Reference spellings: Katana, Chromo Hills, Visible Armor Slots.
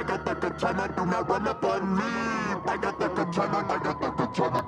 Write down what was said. I got the katana, do not run up on me. I got the katana, I got the katana.